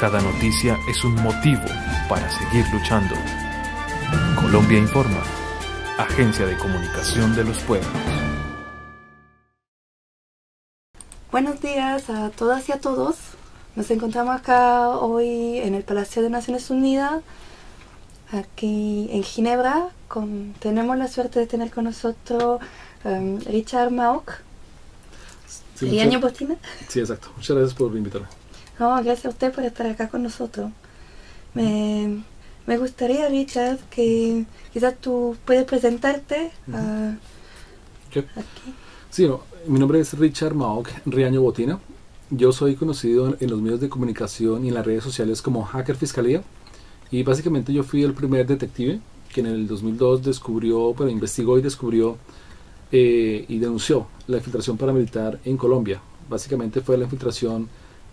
Cada noticia es un motivo para seguir luchando. Colombia Informa, Agencia de Comunicación de los Pueblos. Buenos días a todas y a todos. Nos encontramos acá hoy en el Palacio de Naciones Unidas, aquí en Ginebra. Tenemos la suerte de tener con nosotros Richard Maok Riaño Botina. Sí, exacto. Muchas gracias por invitarme. No, gracias a usted por estar acá con nosotros. Me gustaría, Richard, que quizás tú puedes presentarte. Aquí. Sí, no, mi nombre es Richard Maok Riaño Botina. Yo soy conocido en los medios de comunicación y en las redes sociales como Hacker Fiscalía. Y básicamente yo fui el primer detective que en el 2002 descubrió, bueno, investigó y descubrió y denunció la infiltración paramilitar en Colombia. Básicamente fue la infiltración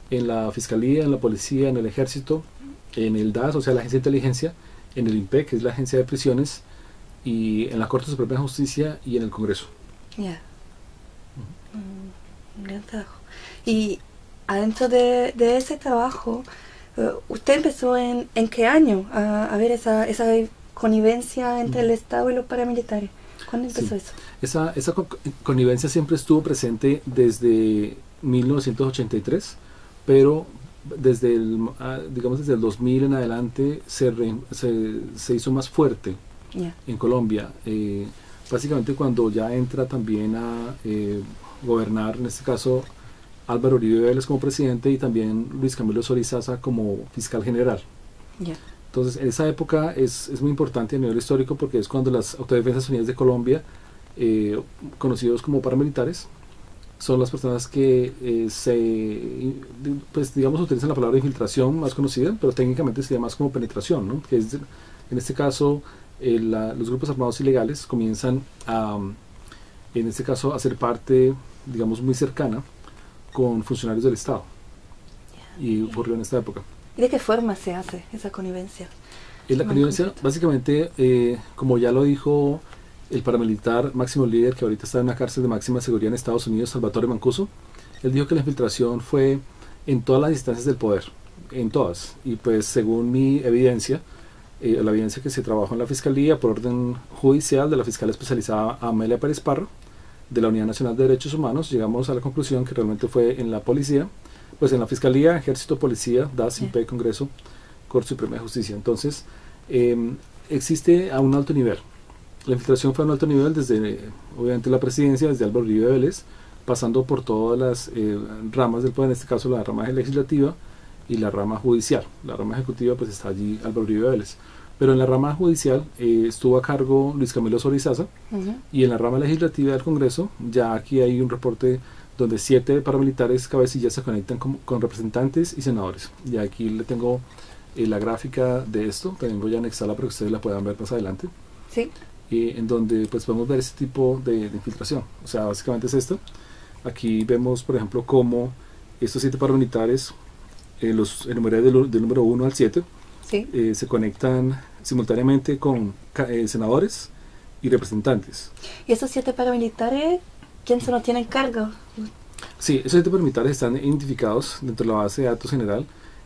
en la Fiscalía, en la Policía, en el Ejército, en el DAS, o sea, la Agencia de Inteligencia, en el INPEC, que es la Agencia de Prisiones, y en la Corte Suprema de Justicia y en el Congreso. Ya. Un gran trabajo. Y adentro de ese trabajo, ¿usted empezó en qué año a ver esa connivencia entre el Estado y los paramilitares? ¿Cuándo empezó eso? Esa connivencia siempre estuvo presente desde 1983, pero desde el, digamos, desde el 2000 en adelante se hizo más fuerte en Colombia. Básicamente cuando ya entra también a gobernar, en este caso, Álvaro Uribe Vélez como presidente y también Luis Camilo Osorio Isaza como fiscal general. Entonces, en esa época es muy importante a nivel histórico porque es cuando las Autodefensas Unidas de Colombia, conocidos como paramilitares, son las personas que pues digamos utilizan la palabra infiltración más conocida, pero técnicamente sería más como penetración, ¿no? Que es, en este caso, los grupos armados ilegales comienzan a, en este caso, a ser parte, digamos, muy cercana con funcionarios del Estado. Y ocurrió en esta época. ¿Y de qué forma se hace esa connivencia? La connivencia, básicamente, como ya lo dijo el paramilitar máximo líder que ahorita está en una cárcel de máxima seguridad en Estados Unidos, Salvatore Mancuso, él dijo que la infiltración fue en todas las instancias del poder, en todas. Y pues según mi evidencia, la evidencia que se trabajó en la Fiscalía por orden judicial de la fiscal especializada Amelia Pérez Parro, de la Unidad Nacional de Derechos Humanos, llegamos a la conclusión que realmente fue en la Policía, pues en la Fiscalía, Ejército, Policía, DAS, INPEC, Congreso, Corte Suprema de Justicia. Entonces, existe a un alto nivel. La infiltración fue a un alto nivel desde, obviamente, la presidencia, desde Álvaro Uribe Vélez, pasando por todas las ramas del poder, en este caso la rama legislativa y la rama judicial. La rama ejecutiva, pues está allí Álvaro Uribe Vélez. Pero en la rama judicial estuvo a cargo Luis Camilo Osorio Isaza, y en la rama legislativa del Congreso, ya aquí hay un reporte donde 7 paramilitares cabecillas se conectan con representantes y senadores. Y aquí le tengo la gráfica de esto, también voy a anexarla para que ustedes la puedan ver más adelante. Sí. En donde pues podemos ver ese tipo de infiltración. O sea, básicamente es esto. Aquí vemos, por ejemplo, cómo estos 7 paramilitares, los enumeré del número 1 al 7, se conectan simultáneamente con senadores y representantes. ¿Y esos 7 paramilitares, quiénes son los tienen cargo? Sí, esos 7 paramilitares están identificados dentro de la base de datos general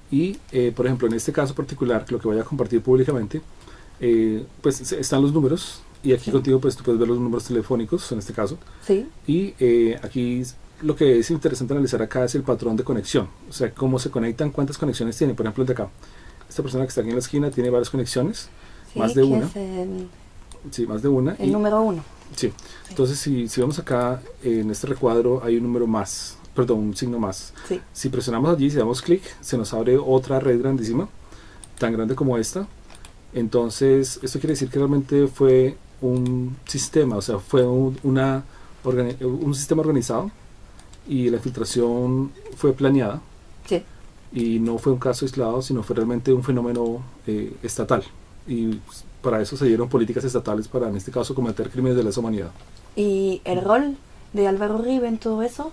y, por ejemplo, en este caso particular, lo que voy a compartir públicamente, pues están los números y aquí contigo pues tú puedes ver los números telefónicos en este caso. Y aquí lo que es interesante analizar acá es el patrón de conexión, o sea, cómo se conectan, cuántas conexiones tienen. Por ejemplo, el de acá, esta persona que está aquí en la esquina tiene varias conexiones, más de una. Más de una. El número 1. Entonces, si vamos acá, en este recuadro hay un número más, perdón, un signo más. Si presionamos allí, si damos clic, se nos abre otra red grandísima, tan grande como esta. Entonces, esto quiere decir que realmente fue un sistema, o sea, fue un sistema organizado y la infiltración fue planeada. Y no fue un caso aislado, sino fue realmente un fenómeno estatal. Y para eso se dieron políticas estatales para, en este caso, cometer crímenes de lesa humanidad. ¿Y el rol de Álvaro Uribe en todo eso?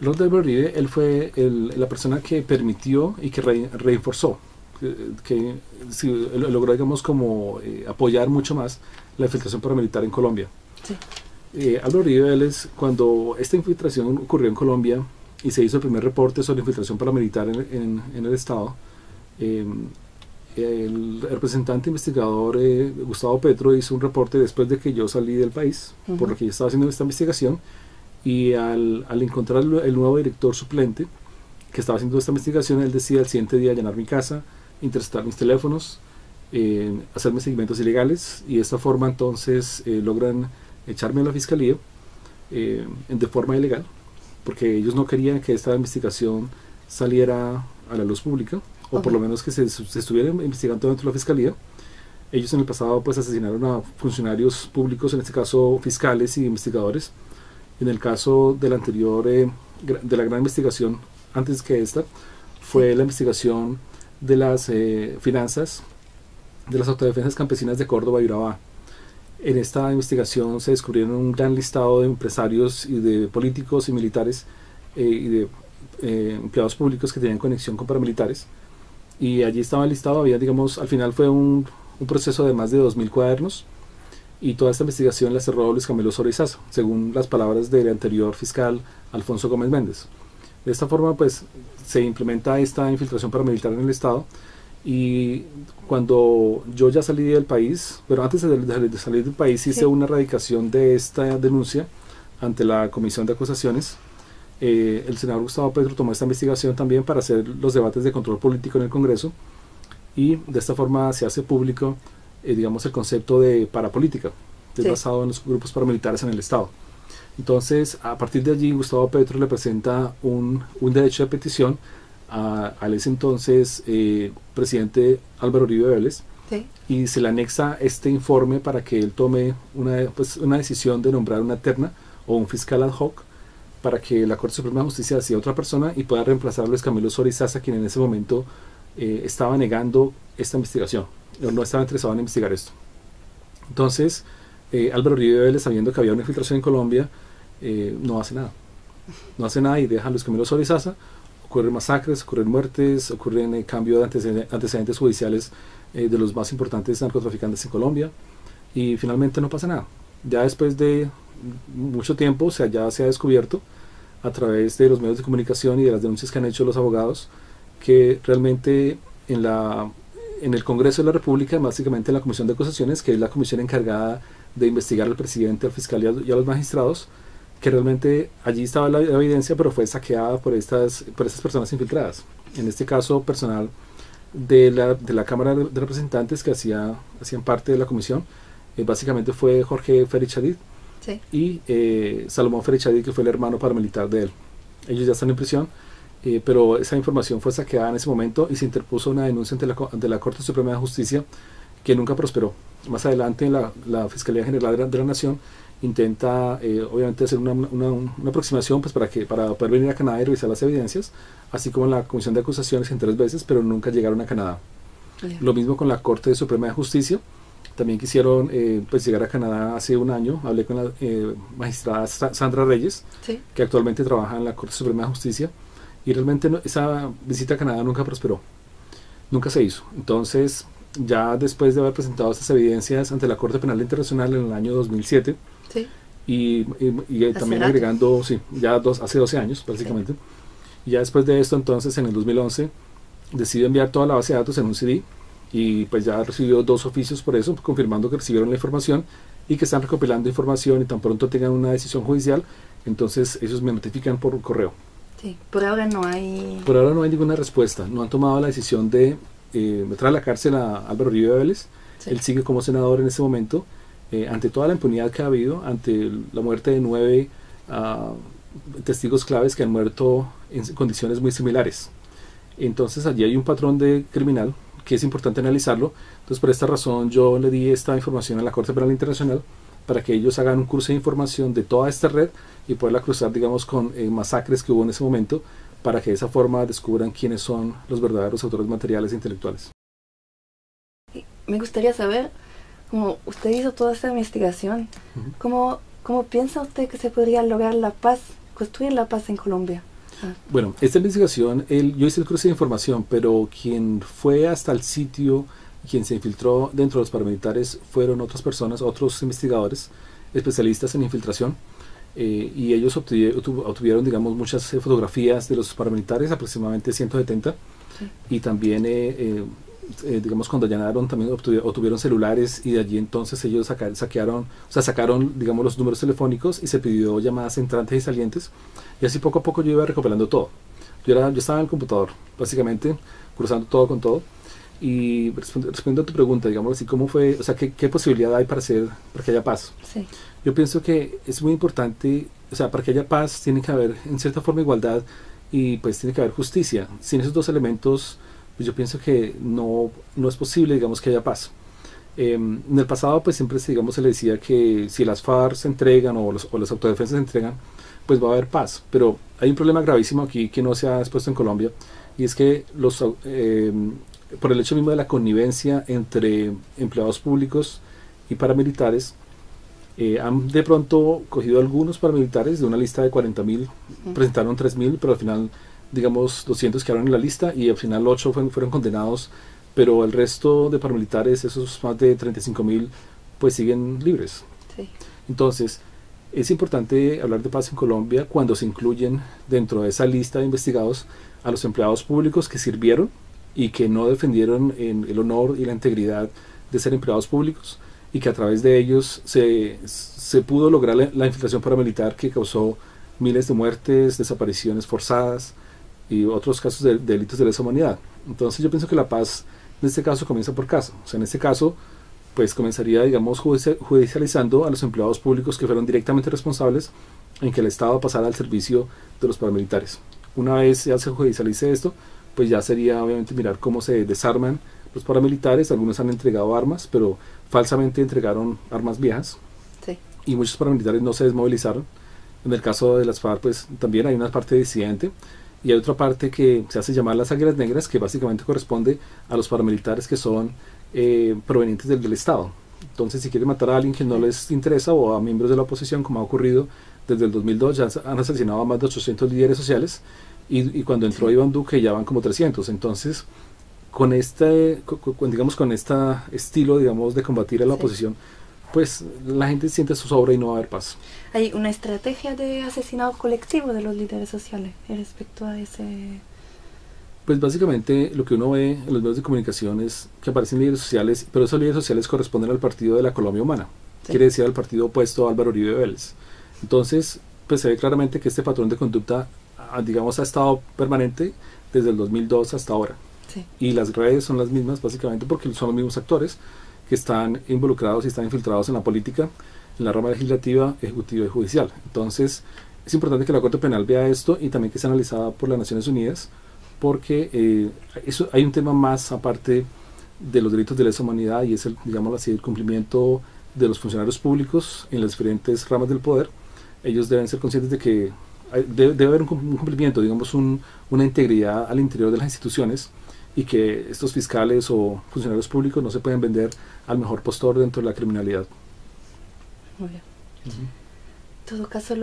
El rol de Álvaro Uribe, él fue la persona que permitió y que reforzó, que logró, digamos, como apoyar mucho más la infiltración paramilitar en Colombia. Álvaro Uribe Vélez, cuando esta infiltración ocurrió en Colombia y se hizo el primer reporte sobre infiltración paramilitar en el Estado, El representante investigador Gustavo Petro hizo un reporte después de que yo salí del país, por lo que yo estaba haciendo esta investigación, y al encontrar el nuevo director suplente que estaba haciendo esta investigación, él decía al siguiente día allanar mi casa, interceptar mis teléfonos, hacerme seguimientos ilegales, y de esta forma entonces logran echarme a la fiscalía de forma ilegal, porque ellos no querían que esta investigación saliera a la luz pública, o por lo menos que se estuviera investigando dentro de la fiscalía. Ellos en el pasado pues asesinaron a funcionarios públicos, en este caso fiscales y investigadores. En el caso de la anterior, de la gran investigación antes que esta, fue la investigación de las finanzas de las Autodefensas Campesinas de Córdoba y Urabá. En esta investigación se descubrieron un gran listado de empresarios y de políticos y militares y de empleados públicos que tenían conexión con paramilitares, y allí estaba listado, había, digamos, al final fue un proceso de más de 2000 cuadernos, y toda esta investigación la cerró Luis Camilo Osorio Isaza, según las palabras del anterior fiscal Alfonso Gómez Méndez. De esta forma pues se implementa esta infiltración paramilitar en el Estado, y cuando yo ya salí del país, pero antes de salir del país hice una erradicación de esta denuncia ante la Comisión de Acusaciones. El senador Gustavo Petro tomó esta investigación también para hacer los debates de control político en el Congreso, y de esta forma se hace público, digamos, el concepto de parapolítica, que es basado en los grupos paramilitares en el Estado. Entonces, a partir de allí, Gustavo Petro le presenta un derecho de petición al ese entonces presidente Álvaro Uribe Vélez, y se le anexa este informe para que él tome una decisión de nombrar una terna o un fiscal ad hoc, para que la Corte Suprema de Justicia sea otra persona y pueda reemplazar a Luis Camilo Osorio Isaza, quien en ese momento estaba negando esta investigación, no estaba interesado en investigar esto. Entonces, Álvaro Uribe Vélez, sabiendo que había una infiltración en Colombia, no hace nada. No hace nada y deja a Luis Camilo Osorio Isaza. Ocurren masacres, ocurren muertes, ocurren cambio de antecedentes judiciales de los más importantes narcotraficantes en Colombia, y finalmente no pasa nada. Ya después de mucho tiempo, o sea, ya se ha descubierto a través de los medios de comunicación y de las denuncias que han hecho los abogados, que realmente en el Congreso de la República, básicamente en la Comisión de Acusaciones, que es la comisión encargada de investigar al presidente, al fiscal y a los magistrados, que realmente allí estaba la evidencia, pero fue saqueada por estas personas infiltradas. En este caso, personal de la Cámara de Representantes, que hacían parte de la comisión, básicamente fue Jorge Ferichadid y Salomón Ferichadid, que fue el hermano paramilitar de él. Ellos ya están en prisión, pero esa información fue saqueada en ese momento y se interpuso una denuncia ante la Corte Suprema de Justicia, que nunca prosperó. Más adelante la Fiscalía General de la Nación intenta obviamente hacer una aproximación pues para poder venir a Canadá y revisar las evidencias, así como en la Comisión de Acusaciones en 3 veces, pero nunca llegaron a Canadá. Lo mismo con la Corte Suprema de Justicia. También quisieron pues llegar a Canadá hace un año. Hablé con la magistrada Sandra Reyes, que actualmente trabaja en la Corte Suprema de Justicia, y realmente esa visita a Canadá nunca prosperó, nunca se hizo. Entonces, ya después de haber presentado estas evidencias ante la Corte Penal Internacional en el año 2007, y también agregando, hace 12 años básicamente, y ya después de esto entonces en el 2011 decidió enviar toda la base de datos en un CD, y pues ya recibió 2 oficios por eso, confirmando que recibieron la información y que están recopilando información, y tan pronto tengan una decisión judicial, entonces ellos me notifican por correo. Por ahora no hay... Por ahora no hay ninguna respuesta, no han tomado la decisión de traer a la cárcel a Álvaro Uribe Vélez. Él sigue como senador en ese momento. Ante toda la impunidad que ha habido, ante la muerte de 9 testigos claves que han muerto en condiciones muy similares. Entonces allí hay un patrón de criminal que es importante analizarlo. Entonces por esta razón yo le di esta información a la Corte Penal Internacional para que ellos hagan un cruce de información de toda esta red y poderla cruzar, digamos, con masacres que hubo en ese momento, para que de esa forma descubran quiénes son los verdaderos autores materiales e intelectuales. Me gustaría saber, como usted hizo toda esta investigación, ¿cómo piensa usted que se podría lograr la paz, construir la paz en Colombia? Bueno, esta investigación, yo hice el cruce de información, pero quien fue hasta el sitio, quien se infiltró dentro de los paramilitares, fueron otras personas, otros investigadores, especialistas en infiltración, y ellos obtuvieron, digamos, muchas fotografías de los paramilitares, aproximadamente 170, y también digamos, cuando allanaron también obtuvieron celulares, y de allí entonces ellos sacaron digamos los números telefónicos y se pidió llamadas entrantes y salientes, y así poco a poco yo iba recopilando todo. Yo estaba en el computador básicamente cruzando todo con todo. Y respondiendo a tu pregunta, digamos así, ¿cómo fue? O sea, ¿qué posibilidad hay para que haya paz? Sí. Yo pienso que es muy importante, o sea, para que haya paz tiene que haber en cierta forma igualdad, y pues tiene que haber justicia. Sin esos dos elementos, pues yo pienso que no es posible, digamos, que haya paz. En el pasado, pues siempre, digamos, se le decía que si las FARC se entregan o las autodefensas se entregan, pues va a haber paz. Pero hay un problema gravísimo aquí que no se ha expuesto en Colombia, y es que los... por el hecho mismo de la connivencia entre empleados públicos y paramilitares, han de pronto cogido algunos paramilitares de una lista de 40.000, presentaron 3.000, pero al final, digamos, 200 quedaron en la lista, y al final 8 fueron condenados, pero el resto de paramilitares, esos más de 35.000, pues siguen libres. Sí. Entonces, es importante hablar de paz en Colombia cuando se incluyen dentro de esa lista de investigados a los empleados públicos que sirvieron y que no defendieron el honor y la integridad de ser empleados públicos, y que a través de ellos se pudo lograr la infiltración paramilitar que causó miles de muertes, desapariciones forzadas y otros casos de delitos de lesa humanidad. Entonces yo pienso que la paz en este caso comienza por casa. O sea, en este caso pues comenzaría, digamos, judicializando a los empleados públicos que fueron directamente responsables en que el Estado pasara al servicio de los paramilitares. Una vez ya se judicialice esto, pues ya sería obviamente mirar cómo se desarman los paramilitares. Algunos han entregado armas, pero falsamente entregaron armas viejas, sí, y muchos paramilitares no se desmovilizaron. En el caso de las FARC, pues también hay una parte disidente, y hay otra parte que se hace llamar las águilas negras, que básicamente corresponde a los paramilitares que son provenientes del Estado. Entonces, si quieren matar a alguien que no les interesa, o a miembros de la oposición, como ha ocurrido desde el 2002, ya han asesinado a más de 800 líderes sociales, y cuando entró, sí, Iván Duque, ya van como 300. Entonces, con este, digamos, con este estilo, digamos, de combatir a la, sí, oposición, pues la gente siente su sobra y no va a haber paz. Hay una estrategia de asesinado colectivo de los líderes sociales respecto a ese... Pues básicamente lo que uno ve en los medios de comunicación es que aparecen líderes sociales, pero esos líderes sociales corresponden al partido de la Colombia Humana, sí, quiere decir al partido opuesto a Álvaro Uribe Vélez. Entonces, pues se ve claramente que este patrón de conducta, digamos, ha estado permanente desde el 2002 hasta ahora, sí, y las redes son las mismas básicamente porque son los mismos actores que están involucrados y están infiltrados en la política, en la rama legislativa, ejecutiva y judicial. Entonces es importante que la Corte Penal vea esto, y también que sea analizada por las Naciones Unidas, porque eso, hay un tema más aparte de los delitos de lesa humanidad, y es el, digamos así, el cumplimiento de los funcionarios públicos en las diferentes ramas del poder. Ellos deben ser conscientes de que debe haber un cumplimiento, digamos, una integridad al interior de las instituciones, y que estos fiscales o funcionarios públicos no se pueden vender al mejor postor dentro de la criminalidad. Muy bien. En todo caso,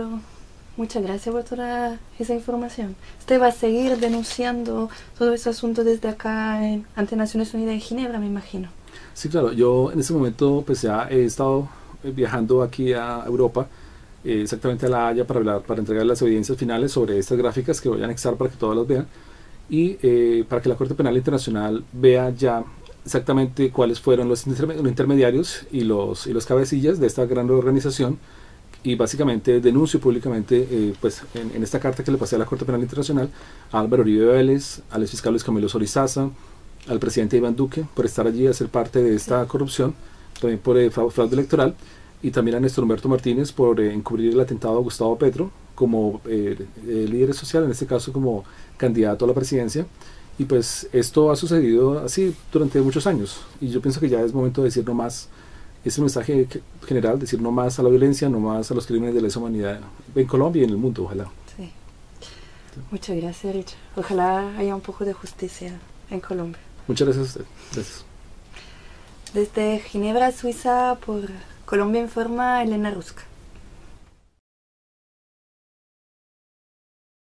muchas gracias por toda esa información. Usted va a seguir denunciando todo ese asunto desde acá ante Naciones Unidas en Ginebra, me imagino. Sí, claro. Yo en este momento pues ya he estado viajando aquí a Europa, exactamente a La Haya, para entregar las evidencias finales sobre estas gráficas que voy a anexar para que todos las vean, y para que la Corte Penal Internacional vea ya exactamente cuáles fueron los intermediarios y los cabecillas de esta gran organización, y básicamente denuncio públicamente pues en esta carta que le pasé a la Corte Penal Internacional a Álvaro Uribe Vélez, al exfiscal Luis Camilo Osorio Isaza, al presidente Iván Duque por estar allí a ser parte de esta corrupción, también por fraude electoral, y también a Néstor Humberto Martínez por encubrir el atentado a Gustavo Petro como líder social, en este caso como candidato a la presidencia. Y pues esto ha sucedido así durante muchos años, y yo pienso que ya es momento de decir no más. Ese mensaje general, decir no más a la violencia, no más a los crímenes de lesa humanidad en Colombia y en el mundo, ojalá. Sí. Sí. Muchas gracias, Richard. Ojalá haya un poco de justicia en Colombia. Muchas gracias a usted. Gracias. Desde Ginebra, Suiza, por Colombia Informa, Elena Ruska.